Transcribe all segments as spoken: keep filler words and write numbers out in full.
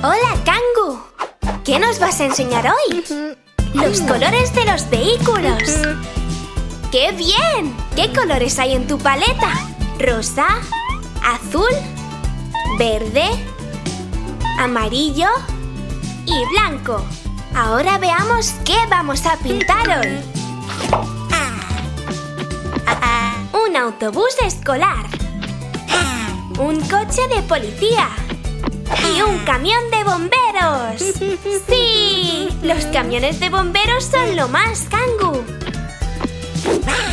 ¡Hola, Kangu! ¿Qué nos vas a enseñar hoy? Los colores de los vehículos. ¡Qué bien! ¿Qué colores hay en tu paleta? Rosa, azul, verde, amarillo y blanco. Ahora veamos qué vamos a pintar hoy. Un autobús escolar. Un coche de policía. Y un camión de bomberos. ¡Sí! Los camiones de bomberos son lo más, Kangu.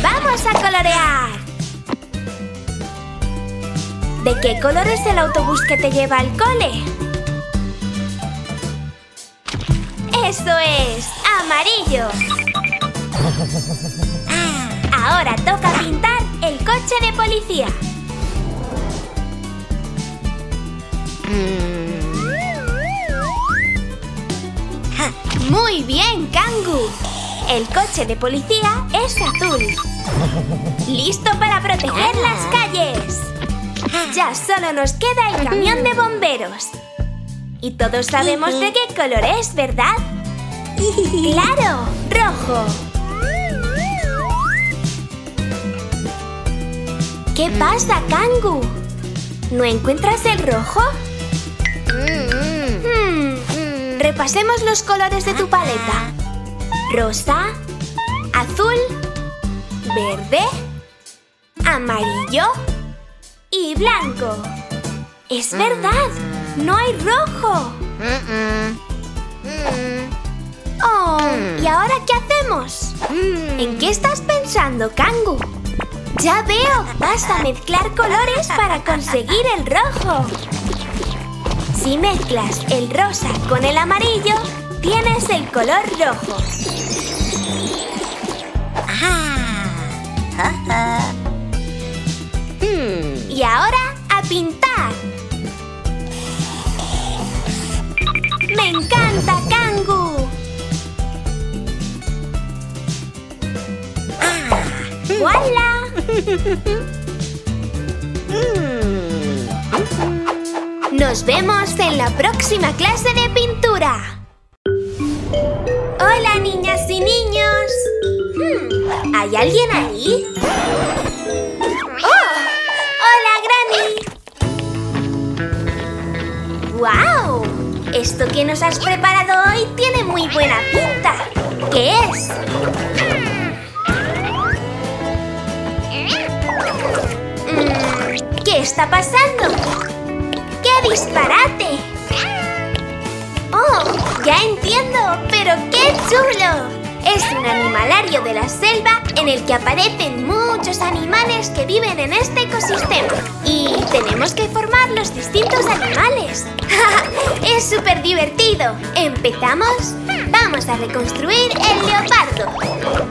¡Vamos a colorear! ¿De qué color es el autobús que te lleva al cole? ¡Eso es! ¡Amarillo! Ahora toca pintar el coche de policía. ¡Muy bien, Kangu! El coche de policía es azul. ¡Listo para proteger las calles! Ya solo nos queda el camión de bomberos. Y todos sabemos de qué color es, ¿verdad? ¡Claro! ¡Rojo! ¿Qué pasa, Kangu? ¿No encuentras el rojo? Hmm. Repasemos los colores de tu paleta. Rosa, azul, verde, amarillo y blanco. ¡Es verdad! ¡No hay rojo! Oh, ¿y ahora qué hacemos? ¿En qué estás pensando, Kangu? ¡Ya veo! Vas a mezclar colores para conseguir el rojo. Si mezclas el rosa con el amarillo, tienes el color rojo. Y ahora, a pintar. ¡Me encanta, Kangu! ¡Voilà! Nos vemos en la próxima clase de pintura. ¡Hola, niñas y niños! Hmm, ¿hay alguien ahí? ¡Oh! ¡Hola, Granny! ¡Wow! Esto que nos has preparado hoy tiene muy buena pinta. ¿Qué es? Mm, ¿qué está pasando? ¡Qué disparate! ¡Oh! Ya entiendo, pero qué chulo. Es un animalario de la selva en el que aparecen muchos animales que viven en este ecosistema. Y tenemos que formar los distintos animales. ¡Es súper divertido! ¿Empezamos? Vamos a reconstruir el leopardo.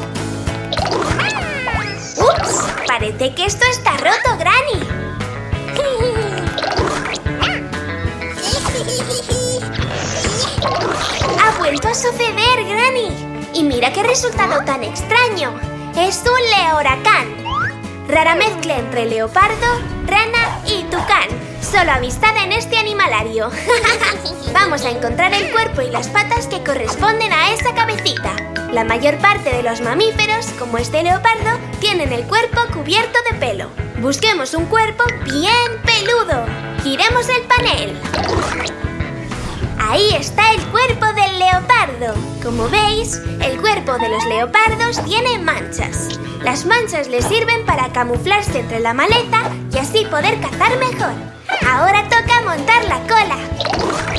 ¡Ups! Parece que esto está roto, Granny. ¡Ha vuelto a suceder, Granny! Y mira qué resultado tan extraño. Es un leohuracán. Rara mezcla entre leopardo, rana y tucán. Solo avistada en este animalario. Vamos a encontrar el cuerpo y las patas que corresponden a esa cabecita. La mayor parte de los mamíferos, como este leopardo, tienen el cuerpo cubierto de pelo. Busquemos un cuerpo bien peludo. Giremos el panel. Ahí está el cuerpo del leopardo. Como veis, el cuerpo de los leopardos tiene manchas. Las manchas les sirven para camuflarse entre la maleza y así poder cazar mejor. Ahora toca montar la cola.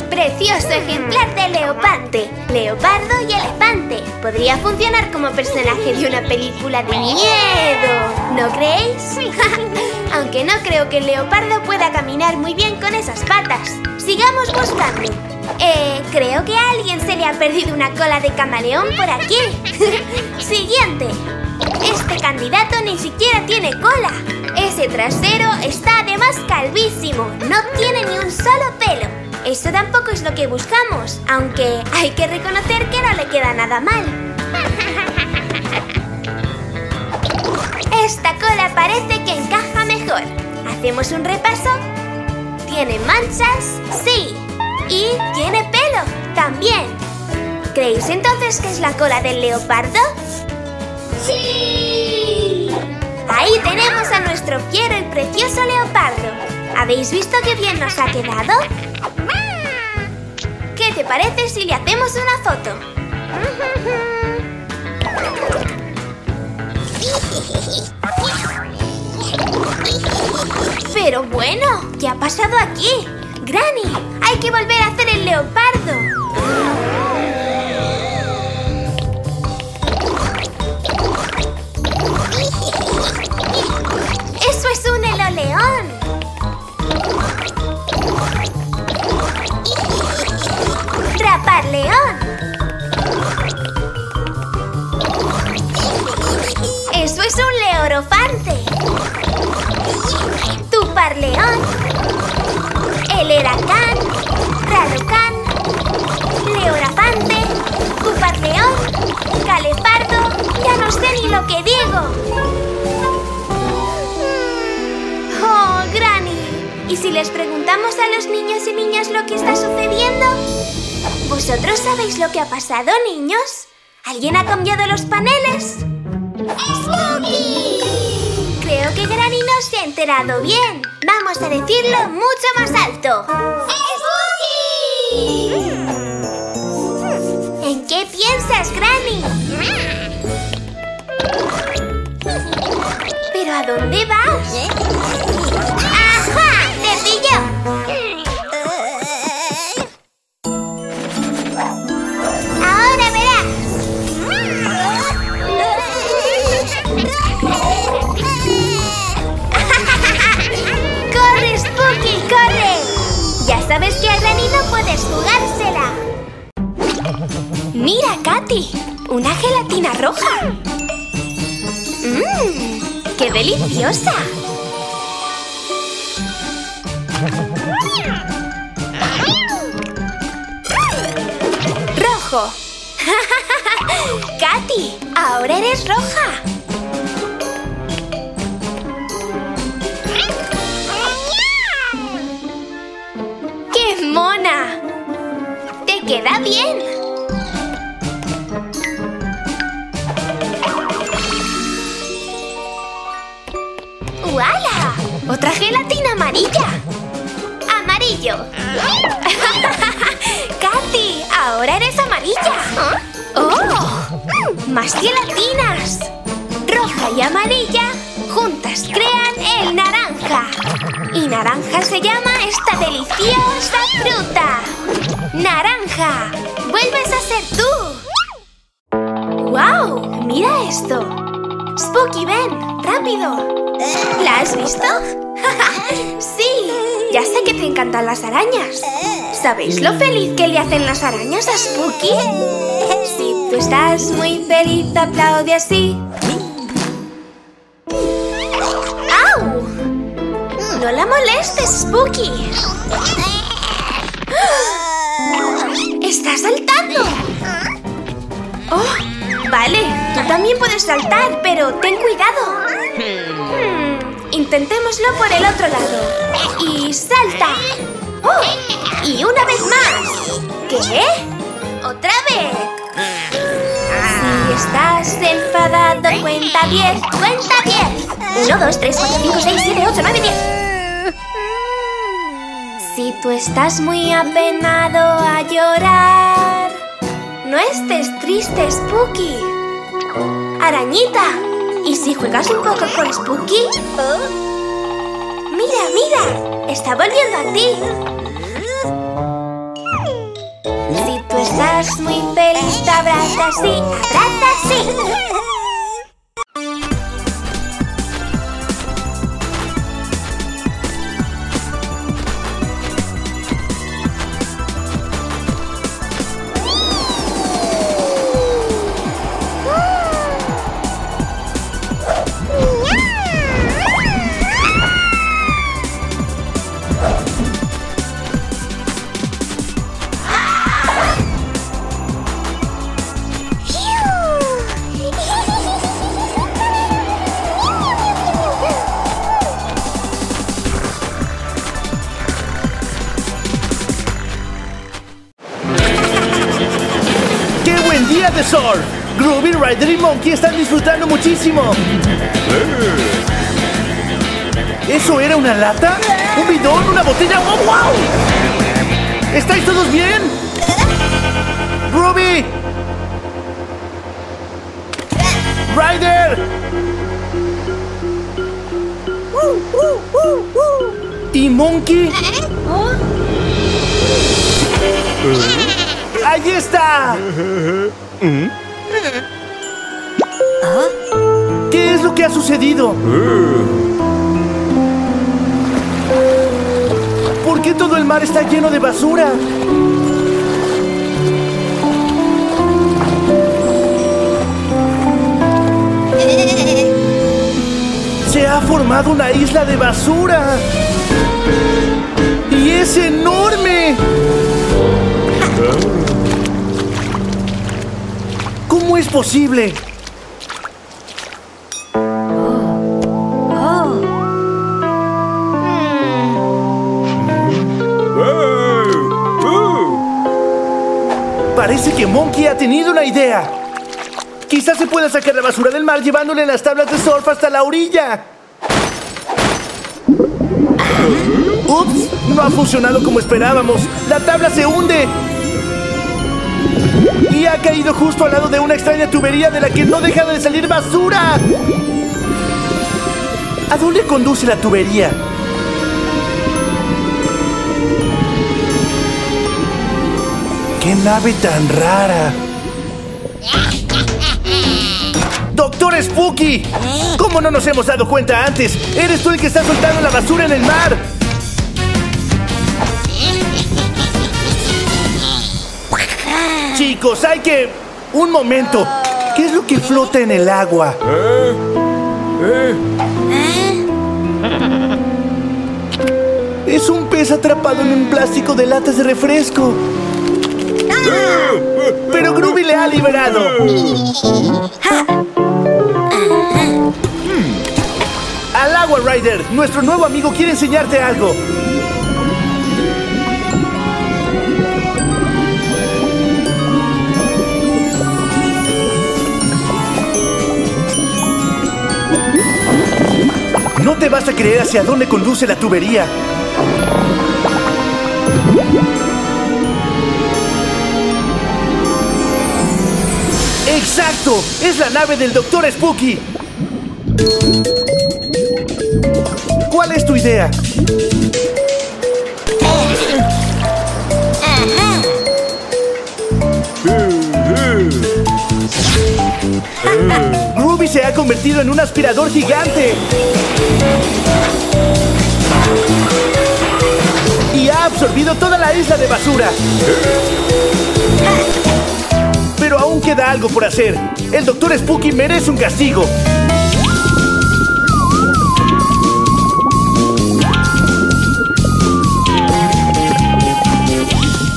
Precioso ejemplar de leopante, leopardo y elefante. Podría funcionar como personaje de una película de miedo, ¿no creéis? Aunque no creo que el leopardo pueda caminar muy bien con esas patas. Sigamos buscando. Eh, creo que a alguien se le ha perdido una cola de camaleón por aquí. Siguiente. Este candidato ni siquiera tiene cola. Ese trasero está además calvísimo. No tiene ni un solo pelo. Eso tampoco es lo que buscamos. Aunque hay que reconocer que no le queda nada mal. Esta cola parece que encaja mejor. Hacemos un repaso. ¿Tiene manchas? Sí. Y tiene pelo, también. ¿Creéis entonces que es la cola del leopardo? ¡Sí! Ahí tenemos a nuestro fiero y precioso leopardo. ¿Habéis visto qué bien nos ha quedado? ¿Qué te parece si le hacemos una foto? Pero bueno, ¿qué ha pasado aquí? ¡Granny! ¡Hay que volver a hacer el leopardo! ¡Eso es un heloleón! ¡Rapar león! ¡Eso es un leorofante! ¡Tupar león! El heracán, rarucán, leorafante, tuparleón, calepardo... ¡Ya no sé ni lo que digo! ¡Oh, Granny! ¿Y si les preguntamos a los niños y niñas lo que está sucediendo? ¿Vosotros sabéis lo que ha pasado, niños? ¿Alguien ha cambiado los paneles? ¡Spooky! Creo que Granny no se ha enterado bien. Vamos a decirlo mucho más alto. ¡Spooky! ¿En qué piensas, Granny? ¿Pero a dónde vas? ¡Ajá! ¡Te pillo! ¡Ahora verás! ¡Spooky, corre! Ya sabes que a Granny no puedes jugársela. ¡Mira, Katy! ¡Una gelatina roja! ¡Mmm! ¡Qué deliciosa! ¡Rojo! ¡Katy! ¡Ahora eres roja! ¡Mona! ¡Te queda bien! ¡Uala! ¡Otra gelatina amarilla! ¡Amarillo! ¡Katy! ¡Ahora eres amarilla! ¡Oh! ¡Más gelatinas! Roja y amarilla juntas crean el naranja. Y naranja se llama esta deliciosa fruta. ¡Naranja! ¡Vuelves a ser tú! ¡Wow! ¡Mira esto! Spooky, ven, rápido. ¿La has visto? ¡Sí! Ya sé que te encantan las arañas. ¿Sabéis lo feliz que le hacen las arañas a Spooky? Si tú estás muy feliz, aplaude así. ¡No la molestes, Spooky! ¡Está saltando! ¡Oh! Vale, tú también puedes saltar, pero ten cuidado. Hmm, intentémoslo por el otro lado. ¡Y salta! ¡Oh! ¡Y una vez más! ¿Qué? ¡Otra vez! Si estás enfadado, cuenta diez, cuenta diez. uno, dos, tres, cuatro, cinco, seis, siete, ocho, nueve, diez. Si tú estás muy apenado a llorar, no estés triste, Spooky. Arañita, ¿y si juegas un poco con Spooky? Mira, mira, está volviendo a ti. Si tú estás muy feliz, te abraza así, abraza así. día de sol. Groovy, Ryder y Monkey están disfrutando muchísimo. ¿Eso era una lata? ¿Un bidón? ¿Una botella? ¡Wow! ¡Wow! ¿Estáis todos bien? ¡Ruby! ¡Ryder! ¿Y Monkey? ¡Ahí está! ¿Qué es lo que ha sucedido? ¿Por qué todo el mar está lleno de basura? Se ha formado una isla de basura. ¡Y es enorme! ¿Cómo es posible? Parece que Monkey ha tenido una idea. Quizás se pueda sacar la basura del mar llevándole las tablas de surf hasta la orilla. Ups, no ha funcionado como esperábamos. La tabla se hunde. Y ha caído justo al lado de una extraña tubería de la que no deja de salir basura. ¿A dónde conduce la tubería? ¡Qué nave tan rara! ¡Doctor Spooky! ¿Cómo no nos hemos dado cuenta antes? ¡Eres tú el que está soltando la basura en el mar! Chicos, hay que... ¡Un momento! ¿Qué es lo que flota en el agua? ¿Eh? ¿Eh? Es un pez atrapado en un plástico de latas de refresco. ¡Pero Groovy le ha liberado! ¡Al agua, Ryder! Nuestro nuevo amigo quiere enseñarte algo. No te vas a creer hacia dónde conduce la tubería. ¡Exacto! ¡Es la nave del Doctor Spooky! ¿Cuál es tu idea? Ruby se ha convertido en un aspirador gigante. Y ha absorbido toda la isla de basura. Pero aún queda algo por hacer. El Doctor Spooky merece un castigo.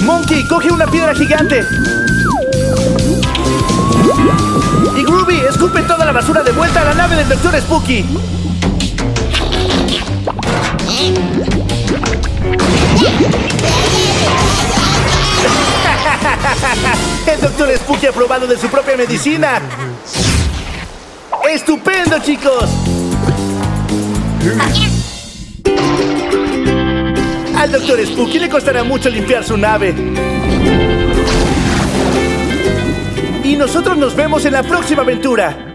Monkey, coge una piedra gigante. Y Groovy, escupe toda la basura de vuelta a la nave del Doctor Spooky. El Doctor Spooky ha probado de su propia medicina. ¡Estupendo, chicos! Al Doctor Spooky le costará mucho limpiar su nave. Y nosotros nos vemos en la próxima aventura.